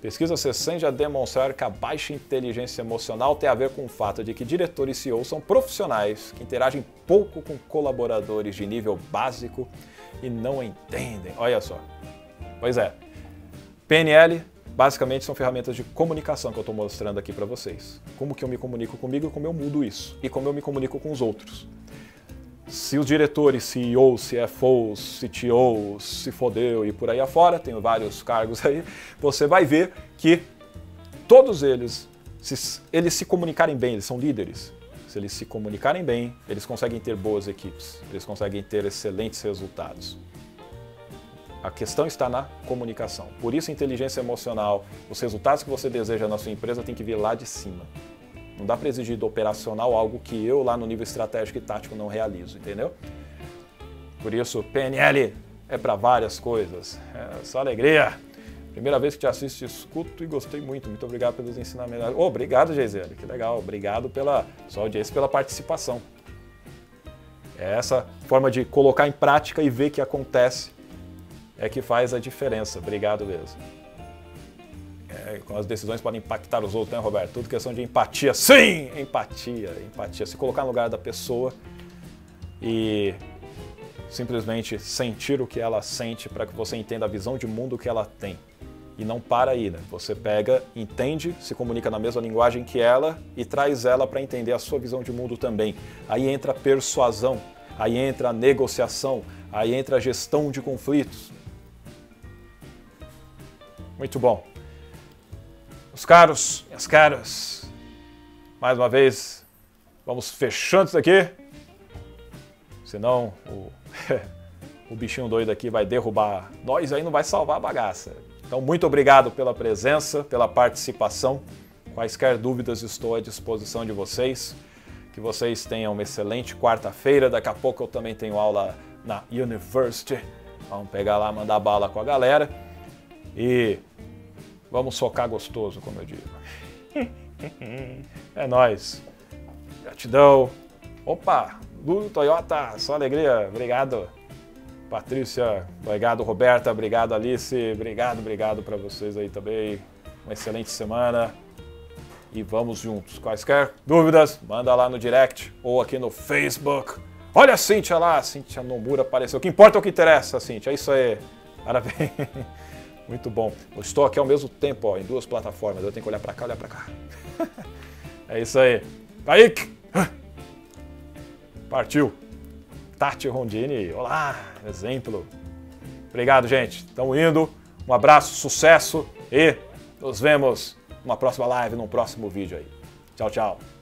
Pesquisas recentes já demonstraram que a baixa inteligência emocional tem a ver com o fato de que diretores e C E Os são profissionais que interagem pouco com colaboradores de nível básico e não entendem. Olha só. Pois é. P N L basicamente são ferramentas de comunicação que eu estou mostrando aqui para vocês. Como que eu me comunico comigo e como eu mudo isso. E como eu me comunico com os outros. Se os diretores, C E Os, C F Os, C T Os, se fodeu e por aí afora, tem vários cargos aí, você vai ver que todos eles, se eles se comunicarem bem, eles são líderes, se eles se comunicarem bem, eles conseguem ter boas equipes, eles conseguem ter excelentes resultados. A questão está na comunicação. Por isso, inteligência emocional, os resultados que você deseja na sua empresa tem que vir lá de cima. Não dá para exigir do operacional algo que eu, lá no nível estratégico e tático, não realizo, entendeu? Por isso, P N L é para várias coisas. É só alegria. Primeira vez que te assisto, escuto e gostei muito. Muito obrigado pelos ensinamentos. Oh, obrigado, Geisiane. Que legal. Obrigado pela sua audiência, pela participação. É essa forma de colocar em prática e ver que acontece é que faz a diferença. Obrigado mesmo. É, como as decisões podem impactar os outros, né, Roberto? Tudo questão de empatia. Sim! Empatia, empatia. Se colocar no lugar da pessoa e simplesmente sentir o que ela sente para que você entenda a visão de mundo que ela tem. E não para aí, né? Você pega, entende, se comunica na mesma linguagem que ela e traz ela para entender a sua visão de mundo também. Aí entra a persuasão, aí entra a negociação, aí entra a gestão de conflitos. Muito bom. Meus caros, minhas caras, mais uma vez, Vamos fechando isso daqui. Senão o, o bichinho doido aqui vai derrubar nós, aí não vai salvar a bagaça. Então, muito obrigado pela presença, pela participação. Quaisquer dúvidas, estou à disposição de vocês. Que vocês tenham uma excelente quarta-feira. Daqui a pouco eu também tenho aula na University. Vamos pegar lá, mandar bala com a galera. E vamos socar gostoso, como eu digo. É nóis. Gratidão. Opa, Lu Toyota, só alegria. Obrigado, Patrícia. Obrigado, Roberta. Obrigado, Alice. Obrigado, obrigado para vocês aí também. Uma excelente semana. E vamos juntos. Quaisquer dúvidas, manda lá no direct ou aqui no Facebook. Olha a Cintia lá, a Cintia Nomura apareceu. O que importa é o que interessa, Cintia. É isso aí. Parabéns. Muito bom. Eu estou aqui ao mesmo tempo, ó, em duas plataformas. Eu tenho que olhar para cá, olhar para cá. É isso aí. Kaique. Partiu. Tati Rondini. Olá. Exemplo. Obrigado, gente. Estamos indo. Um abraço, sucesso e nos vemos numa próxima live, num próximo vídeo aí. Tchau, tchau.